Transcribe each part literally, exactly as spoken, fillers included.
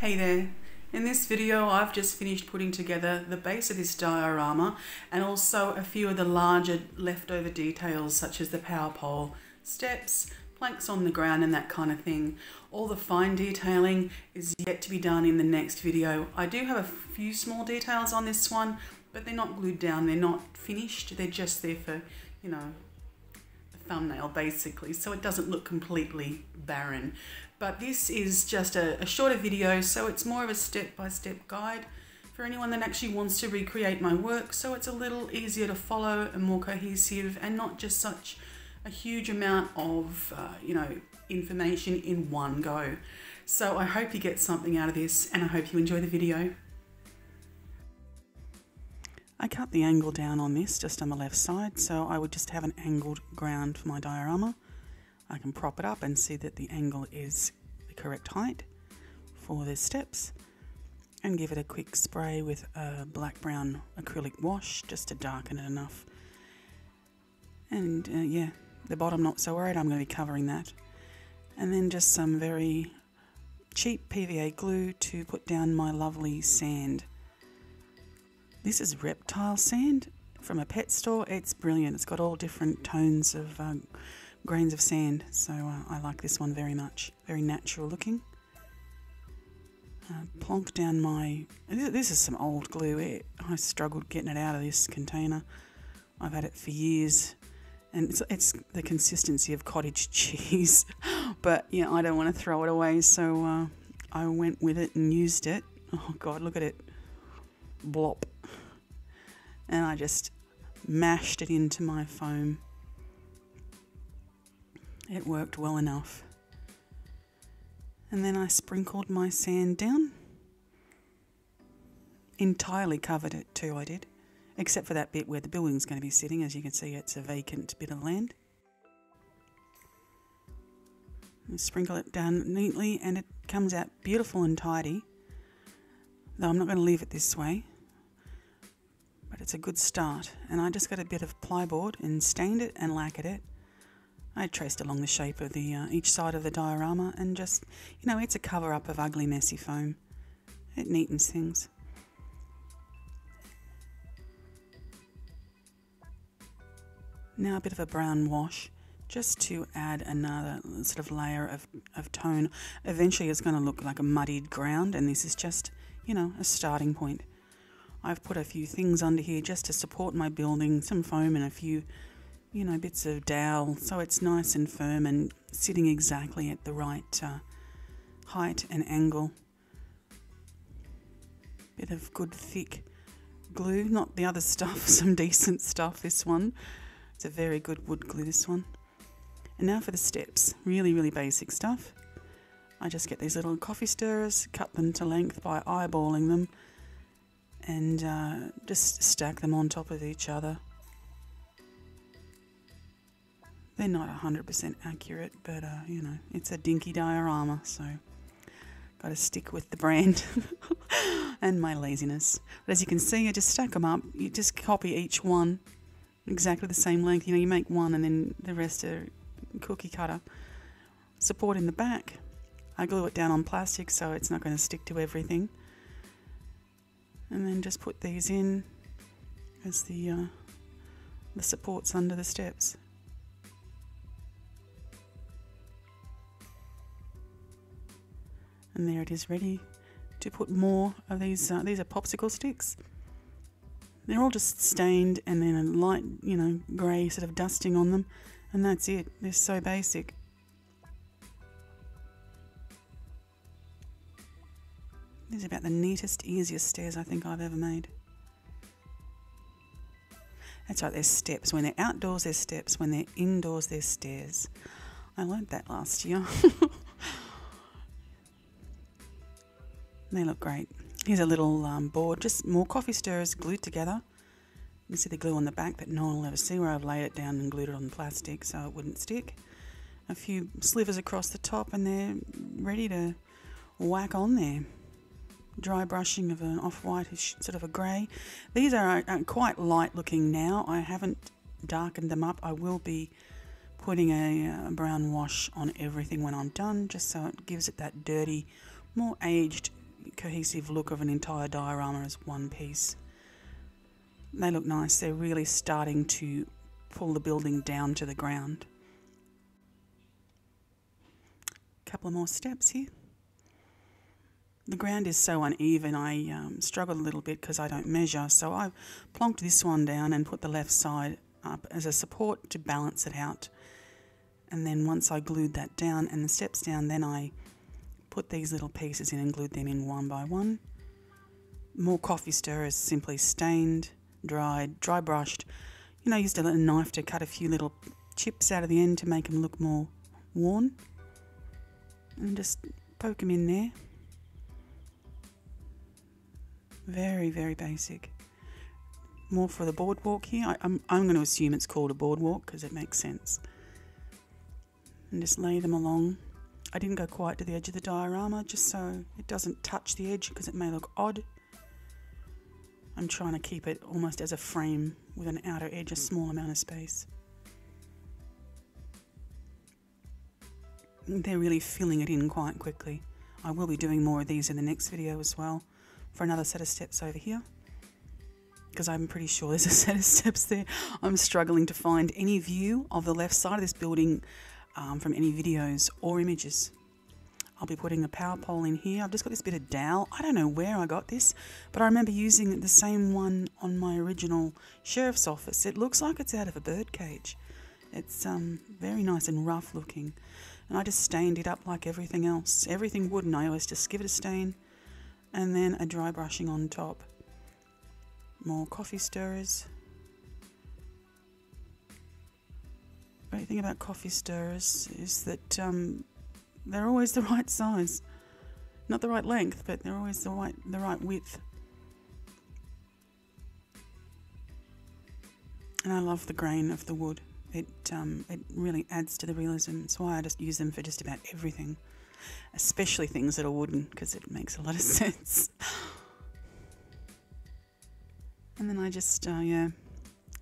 Hey there. In this video I've just finished putting together the base of this diorama and also a few of the larger leftover details such as the power pole, steps, planks on the ground and that kind of thing. All the fine detailing is yet to be done in the next video. I do have a few small details on this one, but they're not glued down, they're not finished, they're just there for, you know, thumbnail basically, so it doesn't look completely barren. But this is just a, a shorter video, so it's more of a step-by-step guide for anyone that actually wants to recreate my work, so it's a little easier to follow and more cohesive and not just such a huge amount of uh, you know, information in one go. So I hope you get something out of this and I hope you enjoy the video. I cut the angle down on this just on the left side, so I would just have an angled ground for my diorama. I can prop it up and see that the angle is the correct height for the steps, and give it a quick spray with a black brown acrylic wash just to darken it enough. And uh, yeah, the bottom, not so worried, I'm going to be covering that. And then just some very cheap P V A glue to put down my lovely sand. This is reptile sand from a pet store. It's brilliant. It's got all different tones of uh, grains of sand. So uh, I like this one very much. Very natural looking. Uh, plonk down my... This is some old glue. It, I struggled getting it out of this container. I've had it for years. And it's, it's the consistency of cottage cheese. But, you know, I don't want to throw it away. So uh, I went with it and used it. Oh, God, look at it. Blop. And I just mashed it into my foam. It worked well enough. And then I sprinkled my sand down. Entirely covered it too, I did. Except for that bit where the building's going to be sitting. As you can see, it's a vacant bit of land. And sprinkle it down neatly and it comes out beautiful and tidy. Though I'm not going to leave it this way. But it's a good start, and I just got a bit of plyboard and stained it and lacquered it. I traced along the shape of the uh, each side of the diorama and just, you know, it's a cover up of ugly messy foam. It neatens things. Now a bit of a brown wash just to add another sort of layer of, of tone. Eventually it's going to look like a muddied ground, and this is just, you know, a starting point. I've put a few things under here just to support my building, some foam and a few, you know, bits of dowel, so it's nice and firm and sitting exactly at the right uh, height and angle. Bit of good thick glue, not the other stuff, some decent stuff, this one. It's a very good wood glue, this one. And now for the steps, really, really basic stuff. I just get these little coffee stirrers, cut them to length by eyeballing them, and uh, just stack them on top of each other. They're not one hundred percent accurate, but uh, you know, it's a dinky diorama, so gotta stick with the brand and my laziness. But as you can see, I just stack them up. You just copy each one exactly the same length. You know, you make one and then the rest are cookie cutter. Support in the back. I glue it down on plastic so it's not going to stick to everything. And then just put these in as the, uh, the supports under the steps. And there it is, ready to put more of these. Uh, these are popsicle sticks. They're all just stained and then a light, you know, grey sort of dusting on them. And that's it. They're so basic. These are about the neatest, easiest stairs I think I've ever made. That's right, there's steps. When they're outdoors, there's steps. When they're indoors, there's stairs. I learned that last year. They look great. Here's a little um, board, just more coffee stirrers glued together. You can see the glue on the back that no one will ever see, where I've laid it down and glued it on plastic so it wouldn't stick. A few slivers across the top and they're ready to whack on there. Dry brushing of an off-whitish sort of a grey. These are uh, quite light looking now. I haven't darkened them up. I will be putting a uh, brown wash on everything when I'm done, just so it gives it that dirty, more aged cohesive look of an entire diorama as one piece. They look nice. They're really starting to pull the building down to the ground. A couple of more steps here. The ground is so uneven, I um, struggled a little bit because I don't measure, so I plonked this one down and put the left side up as a support to balance it out. And then once I glued that down and the steps down, then I put these little pieces in and glued them in one by one. More coffee stirrer is simply stained, dried, dry brushed. You know, I used a little knife to cut a few little chips out of the end to make them look more worn. And just poke them in there. Very, very basic. More for the boardwalk here. I, I'm, I'm going to assume it's called a boardwalk because it makes sense. And just lay them along. I didn't go quite to the edge of the diorama just so it doesn't touch the edge because it may look odd. I'm trying to keep it almost as a frame with an outer edge, a small amount of space. They're really filling it in quite quickly. I will be doing more of these in the next video as well, for another set of steps over here, because I'm pretty sure there's a set of steps there. I'm struggling to find any view of the left side of this building um, from any videos or images. I'll be putting a power pole in here. I've just got this bit of dowel. I don't know where I got this, but I remember using the same one on my original sheriff's office. It looks like it's out of a bird cage. It's um, very nice and rough looking, and I just stained it up like everything else. Everything wooden, I always just give it a stain. And then a dry brushing on top. More coffee stirrers. The great thing about coffee stirrers is that um, they're always the right size. Not the right length, but they're always the right, the right width. And I love the grain of the wood. It, um, it really adds to the realism. It's why I just use them for just about everything. Especially things that are wooden, because it makes a lot of sense. And then I just, uh, yeah,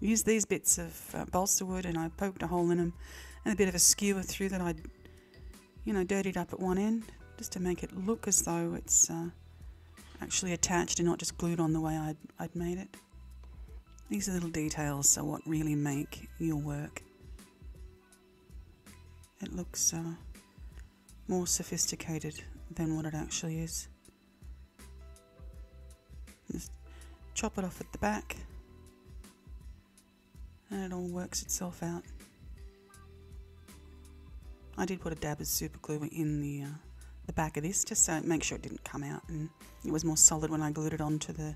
used these bits of uh, balsa wood, and I poked a hole in them and a bit of a skewer through that I'd, you know, dirtied up at one end, just to make it look as though it's uh, actually attached and not just glued on the way I'd, I'd made it. These are little details are what really make your work. It looks... Uh, more sophisticated than what it actually is. Just chop it off at the back and it all works itself out. I did put a dab of super glue in the, uh, the back of this just so it makes sure it didn't come out, and it was more solid when I glued it onto the,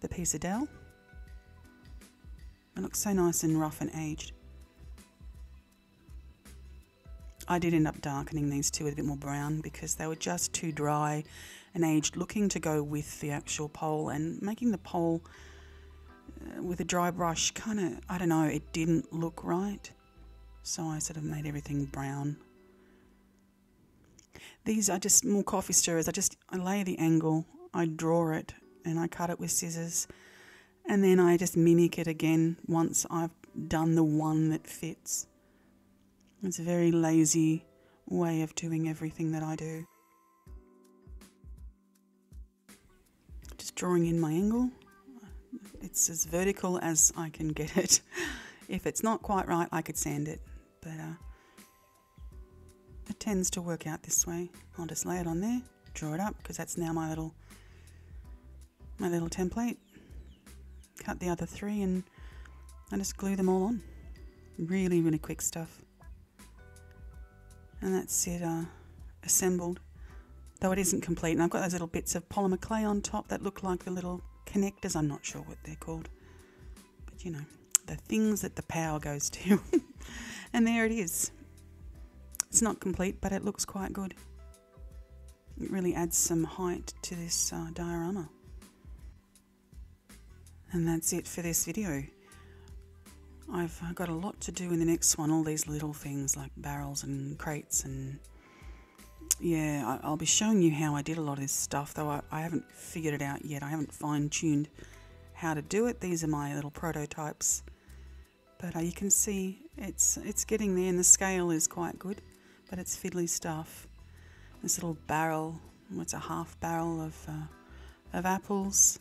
the piece of dowel. It looks so nice and rough and aged. I did end up darkening these two with a bit more brown because they were just too dry and aged looking to go with the actual pole, and making the pole uh, with a dry brush kind of, I don't know, it didn't look right. So I sort of made everything brown. These are just more coffee stirrers. I just, I lay the angle, I draw it, and I cut it with scissors, and then I just mimic it again once I've done the one that fits. It's a very lazy way of doing everything that I do. Just drawing in my angle. It's as vertical as I can get it. If it's not quite right, I could sand it, but uh, it tends to work out this way. I'll just lay it on there, draw it up, because that's now my little, my little template. Cut the other three and I just glue them all on. Really, really quick stuff. And that's it, uh, assembled, though it isn't complete. And I've got those little bits of polymer clay on top that look like the little connectors. I'm not sure what they're called, but you know, the things that the power goes to. And there it is. It's not complete, but it looks quite good. It really adds some height to this uh, diorama. And that's it for this video. I've got a lot to do in the next one, all these little things like barrels and crates, and yeah, I'll be showing you how I did a lot of this stuff, though I, I haven't figured it out yet. I haven't fine-tuned how to do it. These are my little prototypes, but uh, you can see it's it's getting there, and the scale is quite good, but it's fiddly stuff. This little barrel, it's a half barrel of uh, of apples.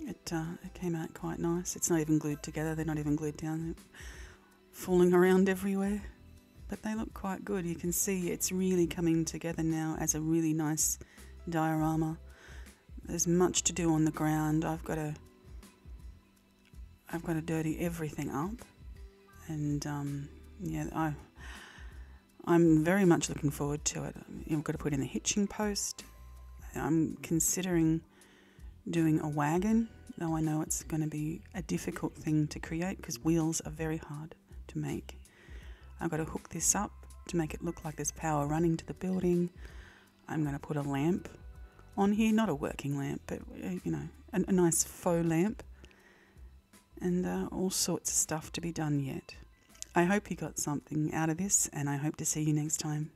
It, uh, it came out quite nice. It's not even glued together. They're not even glued down. They're falling around everywhere. But they look quite good. You can see it's really coming together now as a really nice diorama. There's much to do on the ground. I've got to, I've got to dirty everything up. And um, yeah, I, I'm very much looking forward to it. I've got to put in the hitching post. I'm considering doing a wagon, though I know it's going to be a difficult thing to create because wheels are very hard to make. I've got to hook this up to make it look like there's power running to the building. I'm going to put a lamp on here, not a working lamp, but you know, a, a nice faux lamp, and uh, all sorts of stuff to be done yet. I hope you got something out of this, and I hope to see you next time.